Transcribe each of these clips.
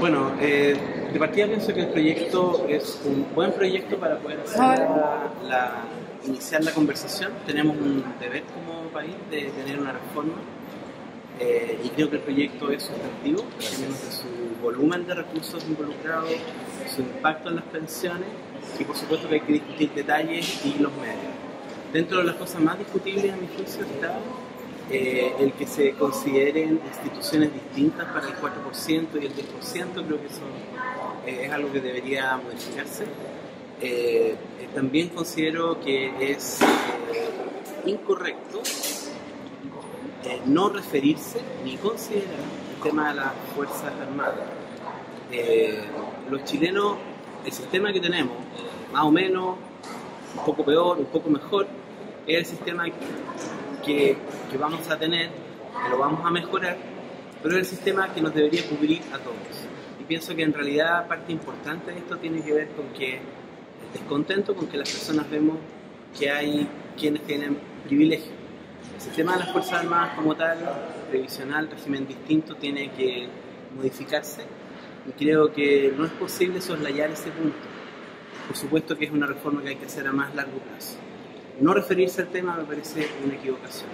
Bueno, de partida pienso que el proyecto es un buen proyecto para poder hacer iniciar la conversación. Tenemos un deber como país de tener una reforma y creo que el proyecto es sustantivo, en términos de su volumen de recursos involucrados, su impacto en las pensiones y por supuesto que hay que discutir detalles y los medios. Dentro de las cosas más discutibles a mi juicio está el que se consideren instituciones distintas para el 4% y el 10%, creo que eso es algo que debería modificarse. También considero que es incorrecto no referirse ni considerar el tema de las Fuerzas Armadas. Los chilenos, el sistema que tenemos, más o menos, un poco peor, un poco mejor, es el sistema que vamos a tener, que lo vamos a mejorar, pero es el sistema que nos debería cubrir a todos. Y pienso que en realidad parte importante de esto tiene que ver con que el descontento con que las personas vemos que hay quienes tienen privilegio. El sistema de las Fuerzas Armadas como tal, previsional, régimen distinto, tiene que modificarse y creo que no es posible soslayar ese punto. Por supuesto que es una reforma que hay que hacer a más largo plazo. No referirse al tema me parece una equivocación.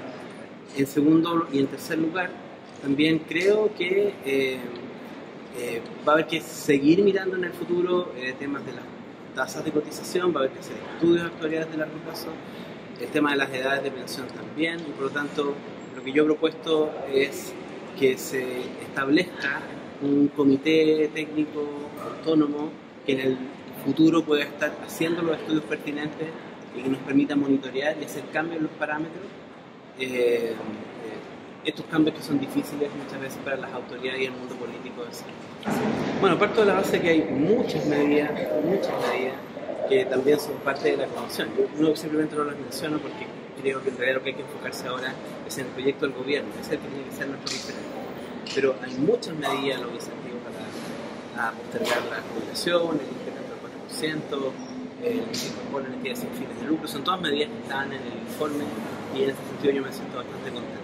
En segundo y en tercer lugar, también creo que va a haber que seguir mirando en el futuro temas de las tasas de cotización, va a haber que hacer estudios actuariales de largo plazo, el tema de las edades de pensión también, y por lo tanto lo que yo he propuesto es que se establezca un comité técnico autónomo que en el futuro pueda estar haciendo los estudios pertinentes y que nos permita monitorear y hacer cambios en los parámetros. Estos cambios que son difíciles muchas veces para las autoridades y el mundo político de ser. Bueno, parto de la base que hay muchas medidas que también son parte de la Convención. Yo simplemente no las menciono porque creo que en realidad lo que hay que enfocarse ahora es en el proyecto del gobierno, ese tiene que ser nuestro diferente. Pero hay muchas medidas, los incentivos para postergar la jubilación, el incremento del 4%, que proponen entidades sin fines de lucro, son todas medidas que están en el informe y en ese sentido yo me siento bastante contento.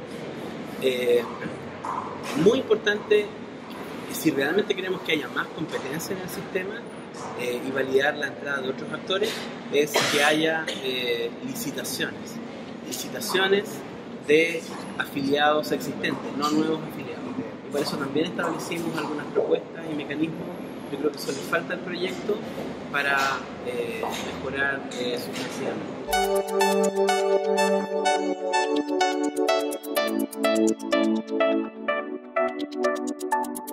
Muy importante, si realmente queremos que haya más competencia en el sistema y validar la entrada de otros actores, es que haya licitaciones de afiliados existentes, no nuevos afiliados. Y para eso también establecimos algunas propuestas y mecanismos. Yo creo que eso le falta al proyecto para mejorar su funcionamiento.